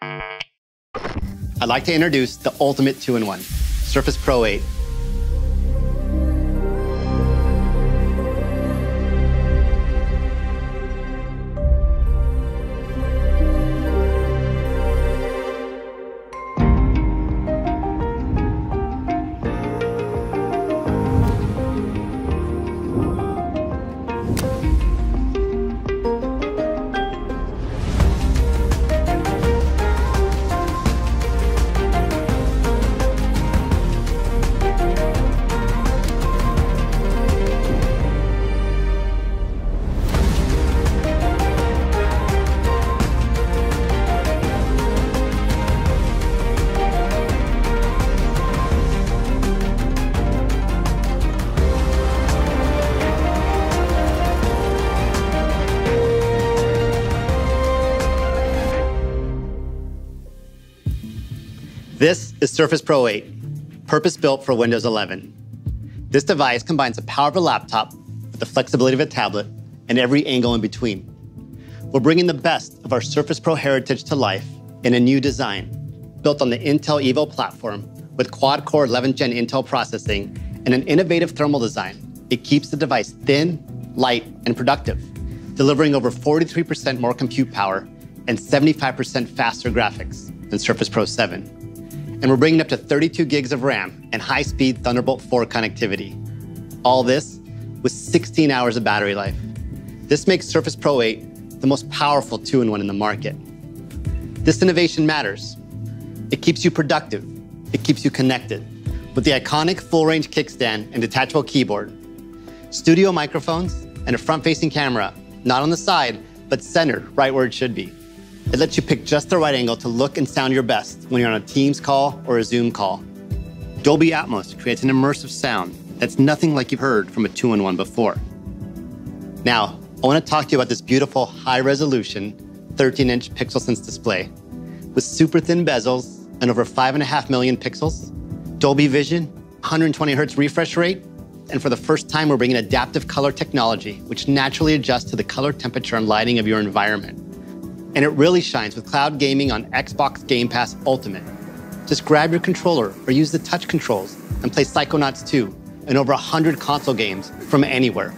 I'd like to introduce the ultimate 2-in-1, Surface Pro 8. This is Surface Pro 8, purpose-built for Windows 11. This device combines the power of a laptop with the flexibility of a tablet and every angle in between. We're bringing the best of our Surface Pro heritage to life in a new design, built on the Intel Evo platform with quad-core 11th Gen Intel processing and an innovative thermal design. It keeps the device thin, light, and productive, delivering over 43% more compute power and 75% faster graphics than Surface Pro 7. And we're bringing up to 32 gigs of RAM and high-speed Thunderbolt 4 connectivity. All this with 16 hours of battery life. This makes Surface Pro 8 the most powerful 2-in-1 in the market. This innovation matters. It keeps you productive. It keeps you connected with the iconic full-range kickstand and detachable keyboard, studio microphones, and a front-facing camera, not on the side, but centered right where it should be. It lets you pick just the right angle to look and sound your best when you're on a Teams call or a Zoom call. Dolby Atmos creates an immersive sound that's nothing like you've heard from a 2-in-1 before. Now, I want to talk to you about this beautiful high-resolution 13-inch PixelSense display. With super thin bezels and over 5.5 million pixels, Dolby Vision, 120 Hz refresh rate, and for the first time, we're bringing adaptive color technology, which naturally adjusts to the color temperature and lighting of your environment. And it really shines with cloud gaming on Xbox Game Pass Ultimate. Just grab your controller or use the touch controls and play Psychonauts 2 and over 100 console games from anywhere.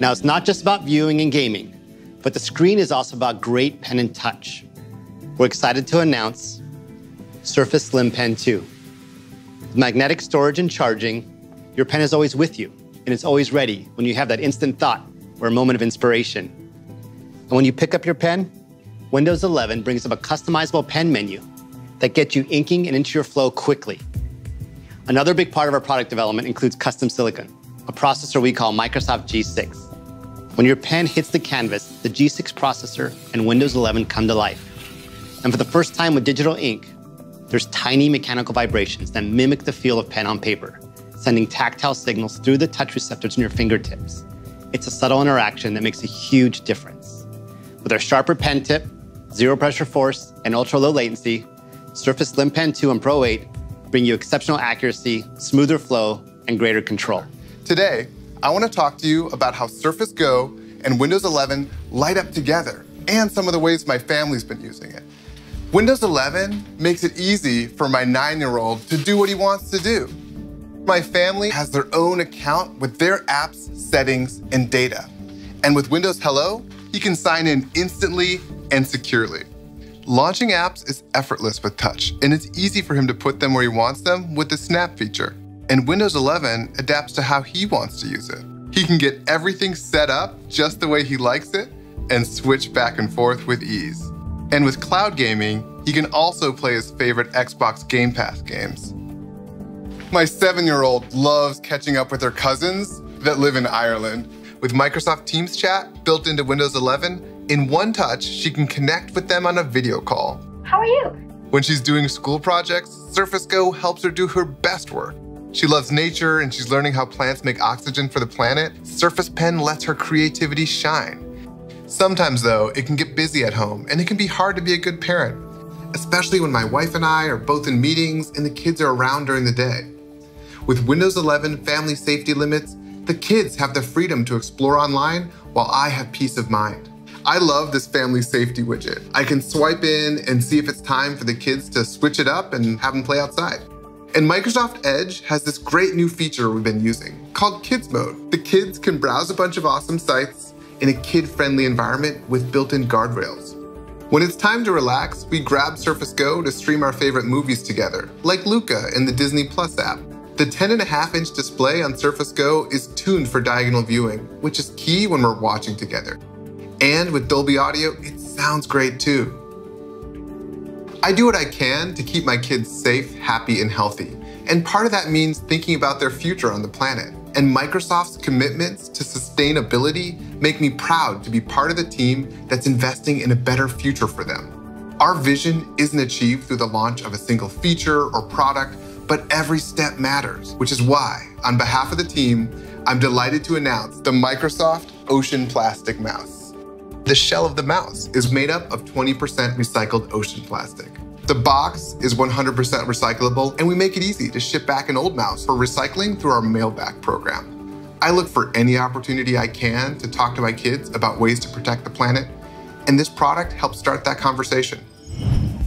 Now, it's not just about viewing and gaming, but the screen is also about great pen and touch. We're excited to announce Surface Slim Pen 2. With magnetic storage and charging, your pen is always with you, and it's always ready when you have that instant thought or a moment of inspiration. And when you pick up your pen, Windows 11 brings up a customizable pen menu that gets you inking and into your flow quickly. Another big part of our product development includes custom silicon, a processor we call Microsoft G6. When your pen hits the canvas, the G6 processor and Windows 11 come to life. And for the first time with digital ink, there's tiny mechanical vibrations that mimic the feel of pen on paper, sending tactile signals through the touch receptors in your fingertips. It's a subtle interaction that makes a huge difference. With our sharper pen tip, zero pressure force, and ultra low latency, Surface Slim Pen 2 and Pro 8 bring you exceptional accuracy, smoother flow, and greater control. Today, I want to talk to you about how Surface Go and Windows 11 light up together and some of the ways my family's been using it. Windows 11 makes it easy for my 9-year-old to do what he wants to do. My family has their own account with their apps, settings, and data. And with Windows Hello, you can sign in instantly and securely. Launching apps is effortless with touch, and it's easy for him to put them where he wants them with the Snap feature. And Windows 11 adapts to how he wants to use it. He can get everything set up just the way he likes it and switch back and forth with ease. And with cloud gaming, he can also play his favorite Xbox Game Pass games. My 7-year-old loves catching up with her cousins that live in Ireland. With Microsoft Teams chat built into Windows 11, in one touch, she can connect with them on a video call. How are you? When she's doing school projects, Surface Go helps her do her best work. She loves nature and she's learning how plants make oxygen for the planet. Surface Pen lets her creativity shine. Sometimes though, it can get busy at home and it can be hard to be a good parent, especially when my wife and I are both in meetings and the kids are around during the day. With Windows 11 family safety limits, the kids have the freedom to explore online while I have peace of mind. I love this family safety widget. I can swipe in and see if it's time for the kids to switch it up and have them play outside. And Microsoft Edge has this great new feature we've been using called Kids Mode. The kids can browse a bunch of awesome sites in a kid-friendly environment with built-in guardrails. When it's time to relax, we grab Surface Go to stream our favorite movies together, like Luca in the Disney Plus app. The 10.5-inch display on Surface Go is tuned for diagonal viewing, which is key when we're watching together. And with Dolby Audio, it sounds great too. I do what I can to keep my kids safe, happy, and healthy. And part of that means thinking about their future on the planet. And Microsoft's commitments to sustainability make me proud to be part of the team that's investing in a better future for them. Our vision isn't achieved through the launch of a single feature or product, but every step matters, which is why, on behalf of the team, I'm delighted to announce the Microsoft Ocean Plastic Mouse. The shell of the mouse is made up of 20% recycled ocean plastic. The box is 100% recyclable, and we make it easy to ship back an old mouse for recycling through our mailback program. I look for any opportunity I can to talk to my kids about ways to protect the planet, and this product helps start that conversation.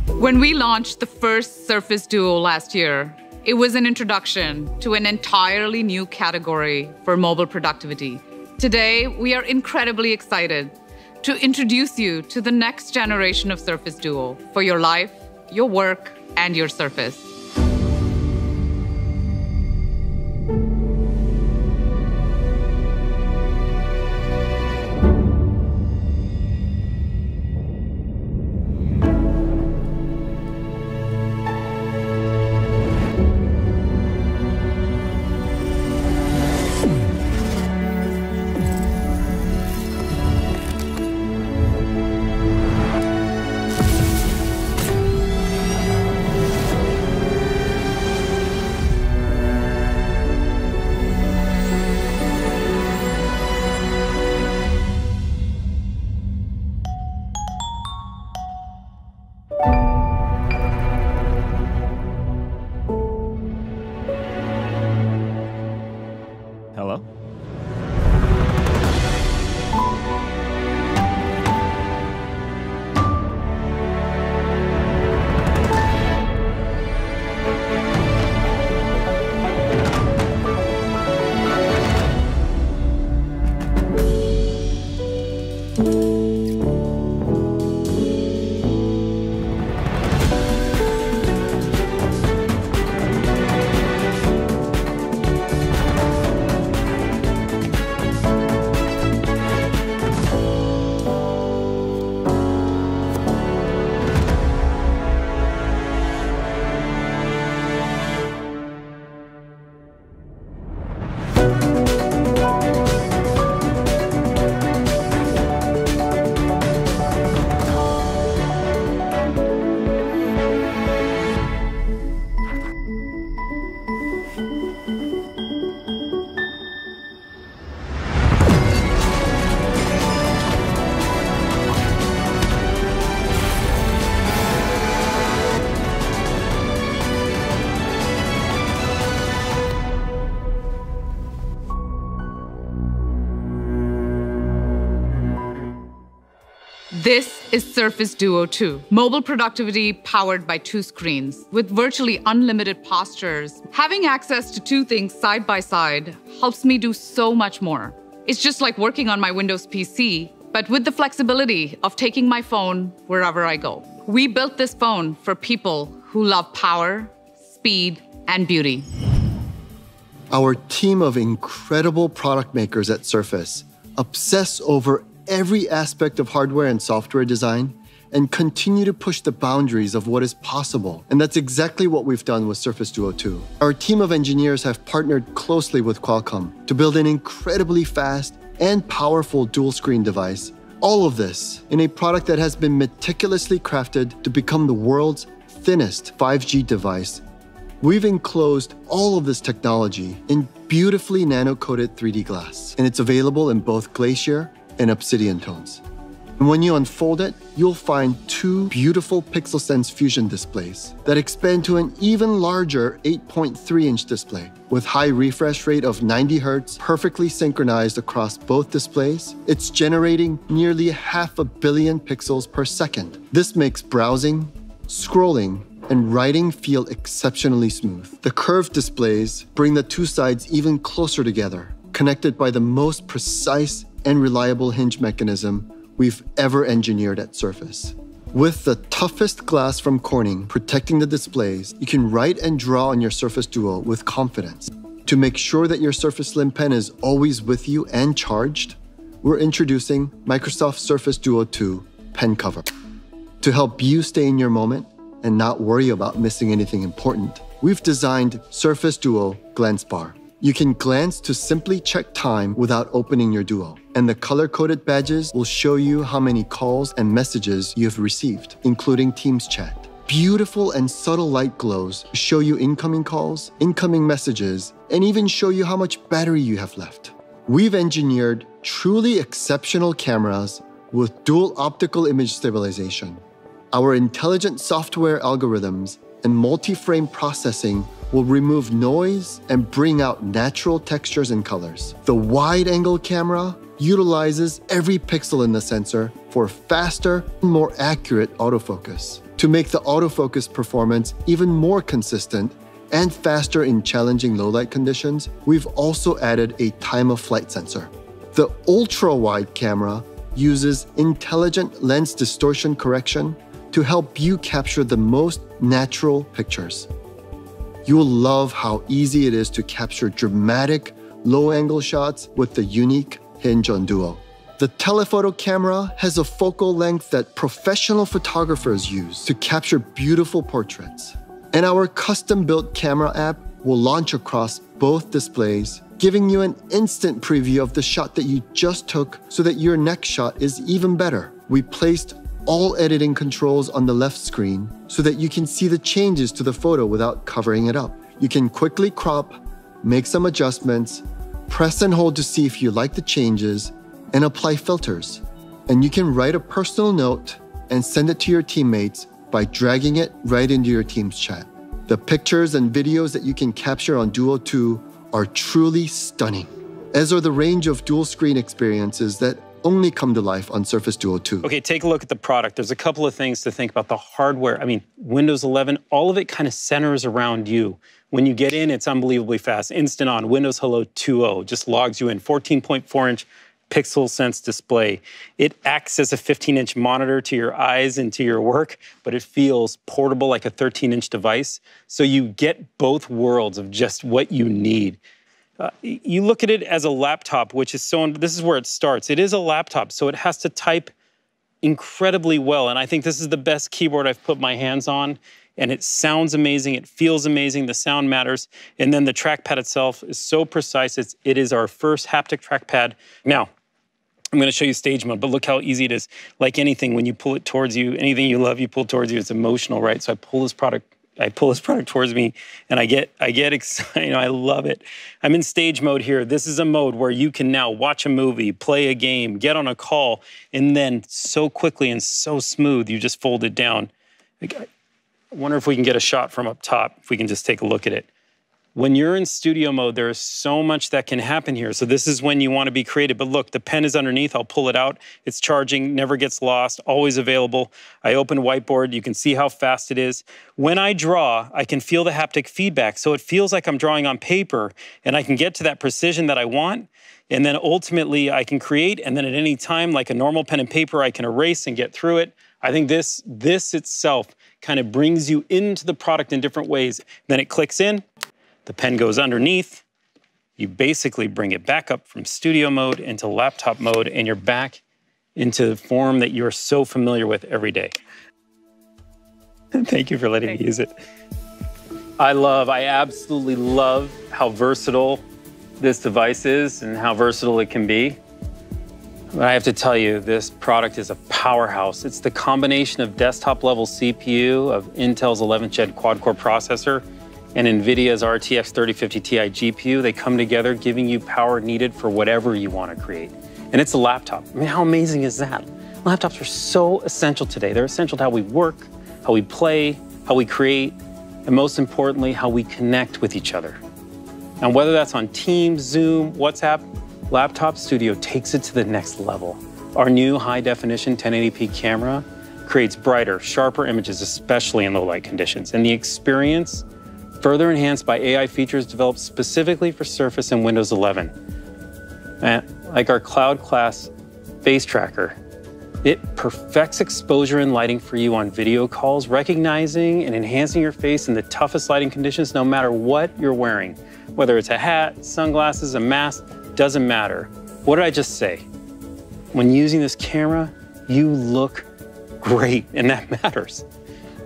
When we launched the first Surface Duo last year, it was an introduction to an entirely new category for mobile productivity. Today, we are incredibly excited to introduce you to the next generation of Surface Duo for your life, your work, and your Surface. This is Surface Duo 2, mobile productivity powered by two screens. With virtually unlimited postures, having access to two things side by side helps me do so much more. It's just like working on my Windows PC, but with the flexibility of taking my phone wherever I go. We built this phone for people who love power, speed, and beauty. Our team of incredible product makers at Surface obsess over every aspect of hardware and software design and continue to push the boundaries of what is possible. And that's exactly what we've done with Surface Duo 2. Our team of engineers have partnered closely with Qualcomm to build an incredibly fast and powerful dual screen device. All of this in a product that has been meticulously crafted to become the world's thinnest 5G device. We've enclosed all of this technology in beautifully nano-coated 3D glass, and it's available in both Glacier and Obsidian tones. And when you unfold it, you'll find two beautiful PixelSense Fusion displays that expand to an even larger 8.3-inch display. With high refresh rate of 90 Hz, perfectly synchronized across both displays, it's generating nearly 500 million pixels per second. This makes browsing, scrolling, and writing feel exceptionally smooth. The curved displays bring the two sides even closer together, connected by the most precise and reliable hinge mechanism we've ever engineered at Surface. With the toughest glass from Corning protecting the displays, you can write and draw on your Surface Duo with confidence. To make sure that your Surface Slim Pen is always with you and charged, we're introducing Microsoft Surface Duo 2 Pen Cover. To help you stay in your moment and not worry about missing anything important, we've designed Surface Duo Glance Bar. You can glance to simply check time without opening your Duo, and the color-coded badges will show you how many calls and messages you have received, including Teams chat. Beautiful and subtle light glows show you incoming calls, incoming messages, and even show you how much battery you have left. We've engineered truly exceptional cameras with dual optical image stabilization. Our intelligent software algorithms and multi-frame processing will remove noise and bring out natural textures and colors. The wide-angle camera utilizes every pixel in the sensor for faster and more accurate autofocus. To make the autofocus performance even more consistent and faster in challenging low-light conditions, we've also added a time-of-flight sensor. The ultra-wide camera uses intelligent lens distortion correction to help you capture the most natural pictures. You'll love how easy it is to capture dramatic low-angle shots with the unique hinge on Duo. The telephoto camera has a focal length that professional photographers use to capture beautiful portraits. And our custom-built camera app will launch across both displays, giving you an instant preview of the shot that you just took so that your next shot is even better. We placed all editing controls on the left screen so that you can see the changes to the photo without covering it up. You can quickly crop, make some adjustments, press and hold to see if you like the changes, and apply filters. And you can write a personal note and send it to your teammates by dragging it right into your team's chat. The pictures and videos that you can capture on Duo 2 are truly stunning, as are the range of dual screen experiences that only come to life on Surface Duo 2. Okay, take a look at the product. There's a couple of things to think about. The hardware, I mean, Windows 11, all of it kind of centers around you. When you get in, it's unbelievably fast. Instant on, Windows Hello 2.0 just logs you in. 14.4-inch PixelSense display. It acts as a 15-inch monitor to your eyes and to your work, but it feels portable like a 13-inch device. So you get both worlds of just what you need. You look at it as a laptop, which is so, this is where it starts. It is a laptop, so it has to type incredibly well. And I think this is the best keyboard I've put my hands on. And it sounds amazing, it feels amazing, the sound matters. And then the trackpad itself is so precise. It is our first haptic trackpad. Now, I'm gonna show you stage mode, but look how easy it is. Like anything, when you pull it towards you, anything you love, you pull towards you, it's emotional, right? So I pull this product towards me and I get excited, you know, I love it. I'm in stage mode here. This is a mode where you can now watch a movie, play a game, get on a call, and then so quickly and so smooth, you just fold it down. I wonder if we can get a shot from up top, if we can just take a look at it. When you're in studio mode, there is so much that can happen here. So this is when you want to be creative. But look, the pen is underneath. I'll pull it out. It's charging, never gets lost, always available. I open whiteboard. You can see how fast it is. When I draw, I can feel the haptic feedback. So it feels like I'm drawing on paper, and I can get to that precision that I want. And then ultimately, I can create. And then at any time, like a normal pen and paper, I can erase and get through it. I think this itself kind of brings you into the product in different ways. Then it clicks in. The pen goes underneath, you basically bring it back up from studio mode into laptop mode, and you're back into the form that you're so familiar with every day. Thank you for letting me use it. I absolutely love how versatile this device is and how versatile it can be. But I have to tell you, this product is a powerhouse. It's the combination of desktop-level CPU, of Intel's 11th-gen quad-core processor, and NVIDIA's RTX 3050 Ti GPU. They come together, giving you power needed for whatever you want to create. And it's a laptop. I mean, how amazing is that? Laptops are so essential today. They're essential to how we work, how we play, how we create, and most importantly, how we connect with each other. And whether that's on Teams, Zoom, WhatsApp, Laptop Studio takes it to the next level. Our new high-definition 1080p camera creates brighter, sharper images, especially in low-light conditions. And the experience, further enhanced by AI features developed specifically for Surface and Windows 11. And like our cloud-class face tracker, it perfects exposure and lighting for you on video calls, recognizing and enhancing your face in the toughest lighting conditions, no matter what you're wearing. Whether it's a hat, sunglasses, a mask, doesn't matter. What did I just say? When using this camera, you look great, and that matters.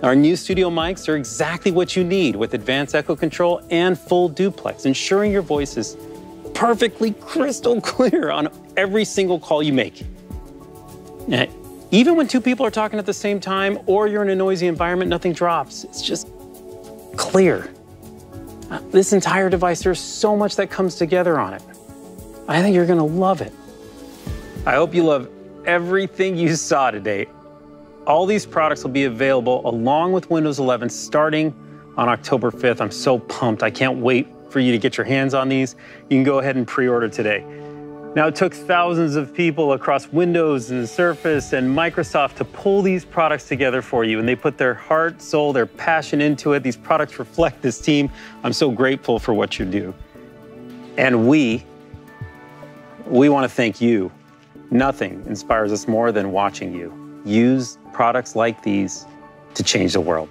Our new studio mics are exactly what you need with advanced echo control and full duplex, ensuring your voice is perfectly crystal clear on every single call you make. And even when two people are talking at the same time or you're in a noisy environment, nothing drops. It's just clear. This entire device, there's so much that comes together on it. I think you're gonna love it. I hope you love everything you saw today. All these products will be available along with Windows 11 starting on October 5th. I'm so pumped. I can't wait for you to get your hands on these. You can go ahead and pre-order today. Now, it took thousands of people across Windows and Surface and Microsoft to pull these products together for you, and they put their heart, soul, their passion into it. These products reflect this team. I'm so grateful for what you do. And we want to thank you. Nothing inspires us more than watching you use products like these to change the world.